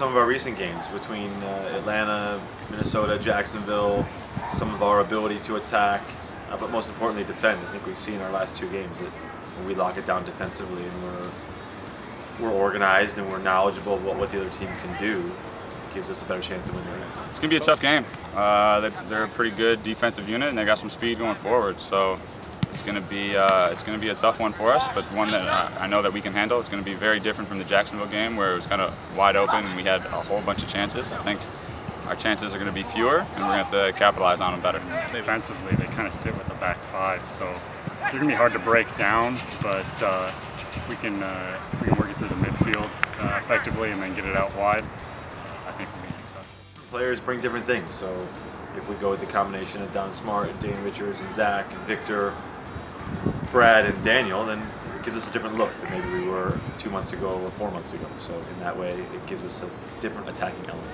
some of our recent games between Atlanta, Minnesota, Jacksonville, some of our ability to attack, but most importantly defend. I think we've seen our last two games that when we lock it down defensively and we're organized and we're knowledgeable about what the other team can do, it gives us a better chance to win the game. It's going to be a tough game. They're a pretty good defensive unit and they got some speed going forward. So it's going to be a tough one for us, but one that I know that we can handle. It's going to be very different from the Jacksonville game where it was kind of wide open and we had a whole bunch of chances. I think our chances are going to be fewer and we're going to have to capitalize on them better. Defensively, they kind of sit with the back five, so they're going to be hard to break down, but if we can work it through the midfield effectively and then get it out wide, I think we'll be successful. Players bring different things, so if we go with the combination of Don Smart, Dane Richards, and Zach, and Victor, Brad, and Daniel, then it gives us a different look than maybe we were 2 months ago or 4 months ago. So in that way, it gives us a different attacking element.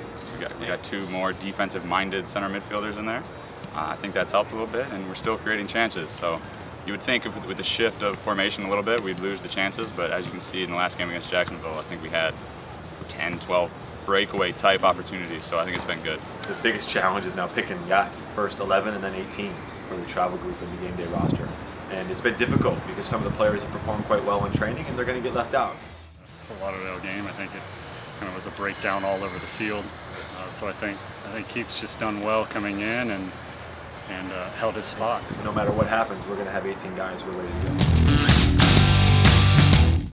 We got two more defensive-minded center midfielders in there. I think that's helped a little bit, and we're still creating chances. So you would think with the shift of formation a little bit, we'd lose the chances, but as you can see in the last game against Jacksonville, I think we had 10, 12 breakaway type opportunities, so I think it's been good. The biggest challenge is now picking guys, first 11 and then 18 for the travel group in the game day roster. And it's been difficult because some of the players have performed quite well in training and they're going to get left out. For Lauderdale game, I think it kind of was a breakdown all over the field. So I think Keith's just done well coming in and held his spots. No matter what happens, we're going to have 18 guys we're ready to go.